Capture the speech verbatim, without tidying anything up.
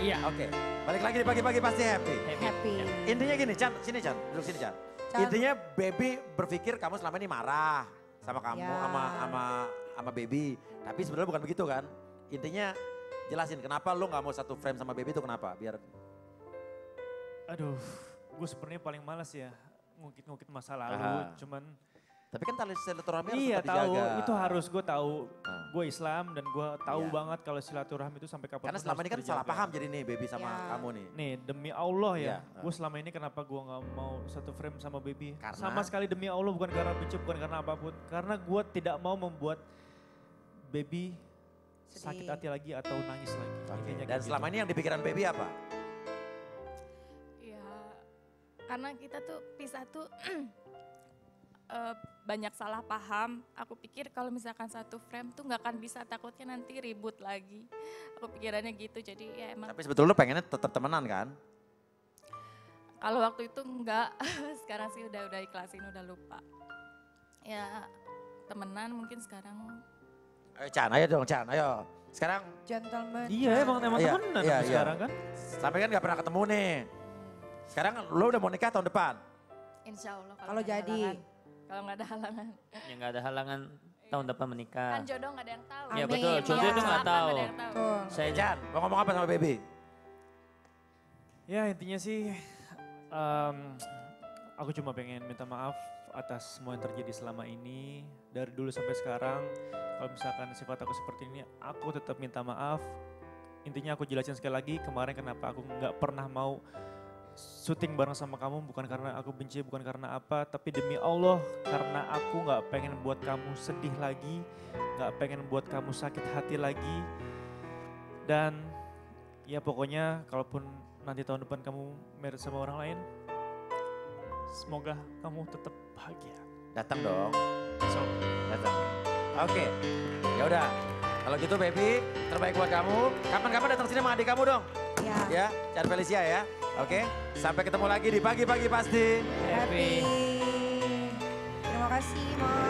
Iya. Oke. Okay. Balik lagi di Pagi-Pagi Pasti Happy. Happy. Happy. Intinya gini, Chan. Sini, Chan. Duduk sini, Chan. Chan. Intinya baby berpikir kamu selama ini marah sama kamu, ya. sama sama sama baby. Tapi sebenarnya bukan begitu kan? Intinya jelasin kenapa lu gak mau satu frame sama baby itu kenapa? Biar... Aduh, gue sebenarnya paling malas ya ngungkit-ngungkit masa lalu, ah. cuman... Tapi kan tali silaturahmi harus iya, tetap dijaga. Iya tahu, itu harus gue tahu. Hmm. Gue Islam dan gue tahu yeah. banget kalau silaturahmi itu sampai kapan. Karena selama ini kan dijaga. Salah paham jadi nih baby sama yeah. kamu nih. Nih demi Allah ya, yeah. gue selama ini kenapa gue nggak mau satu frame sama baby. Karena? Sama sekali demi Allah bukan karena benci, bukan karena apapun. Karena gue tidak mau membuat baby sedih. Sakit hati lagi atau nangis lagi. Okay. Dan gitu. Selama ini yang di pikiran baby apa? Ya karena kita tuh pisah tuh. Uh, banyak salah paham, aku pikir kalau misalkan satu frame tuh nggak akan bisa, takutnya nanti ribut lagi. Aku pikirannya gitu, jadi ya emang. Tapi sebetulnya pengennya tetap temenan kan? Kalau waktu itu enggak, sekarang sih udah udah ikhlasin, udah lupa. Ya temenan mungkin sekarang. Ayo Chan, ayo dong Chan, ayo. Sekarang. Gentleman. Iya emang emang iya, temenan iya, iya. sekarang kan. Sampai kan nggak pernah ketemu nih. Sekarang lo udah mau nikah tahun depan? Insya Allah. Kalau jadi. Kan. Kalau nggak ada halangan. Ya nggak ada halangan tahun depan menikah. Kan jodoh nggak ada yang tahu. Iya betul, jodoh itu nggak tahu. Saya Jan, mau ngomong apa sama baby? Ya intinya sih, um, aku cuma pengen minta maaf atas semua yang terjadi selama ini. Dari dulu sampai sekarang, kalau misalkan sifat aku seperti ini, aku tetap minta maaf. Intinya aku jelasin sekali lagi, kemarin kenapa aku nggak pernah mau syuting bareng sama kamu, bukan karena aku benci, bukan karena apa, tapi demi Allah karena aku gak pengen buat kamu sedih lagi, gak pengen buat kamu sakit hati lagi. Dan ya pokoknya kalaupun nanti tahun depan kamu married sama orang lain, semoga kamu tetap bahagia. Datang dong. So, datang. Oke, yaudah. Kalau gitu baby, terbaik buat kamu. Kapan-kapan datang sini sama adik kamu dong. Ya, ya Chan Felicia ya. Oke, sampai ketemu lagi di Pagi-Pagi Pasti Happy. Terima kasih, Mom.